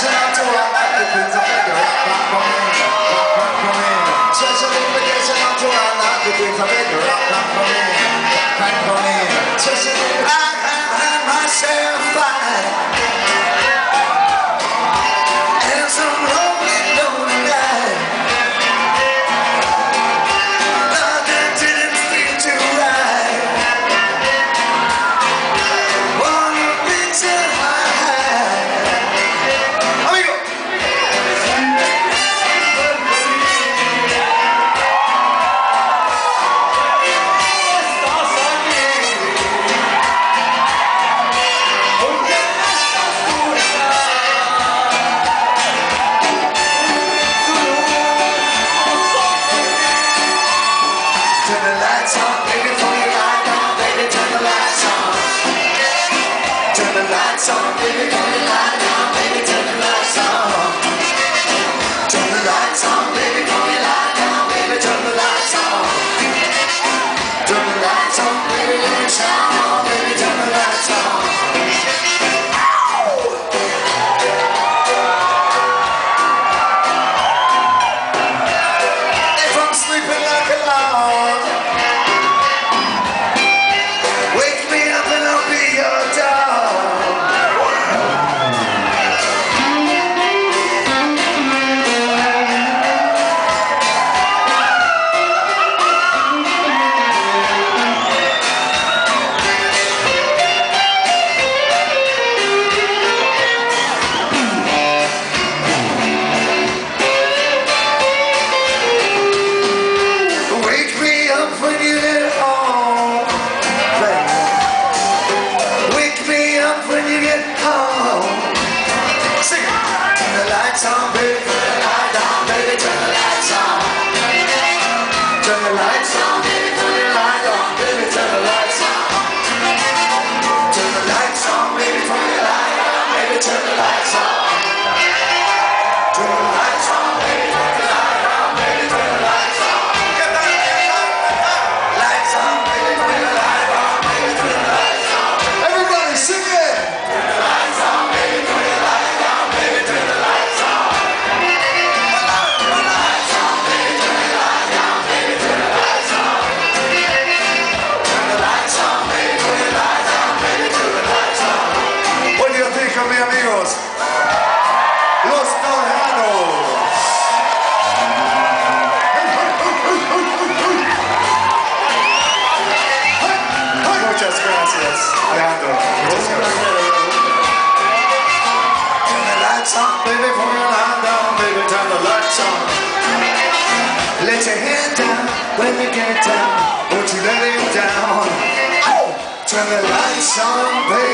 Reaching out to our occupants, I beg your rock, rock, come in. Special invitation out to our occupants, I beg your rock, rock, come in, rock, come in. Special invitation. I have had myself fine, and some lonely, lonely night. Love that didn't feel too right. One picture I had. Turn the lights on, baby, before you lie down, baby, turn the lights on. Turn the lights on, baby, before you lie down, baby, turn the lights on. Turn the lights on, baby, before you lie down, baby, turn the lights on. Turn the lights on, baby, let me shine on, baby, turn the lights on. If I'm sleeping like a log, turn the lights on, baby, turn the light on, baby, turn the lights on. Turn the lights on, baby, turn the light on, baby, turn the lights on. Turn the lights on, baby, turn the light on, baby, turn the lights on. Lights on, baby, turn the light on, baby, turn the lights on. Everybody sing it! Turn the lights on, baby, turn the light on, baby, turn the lights on. Let your hand down when you get down. Won't you let it down? Turn the lights on, baby.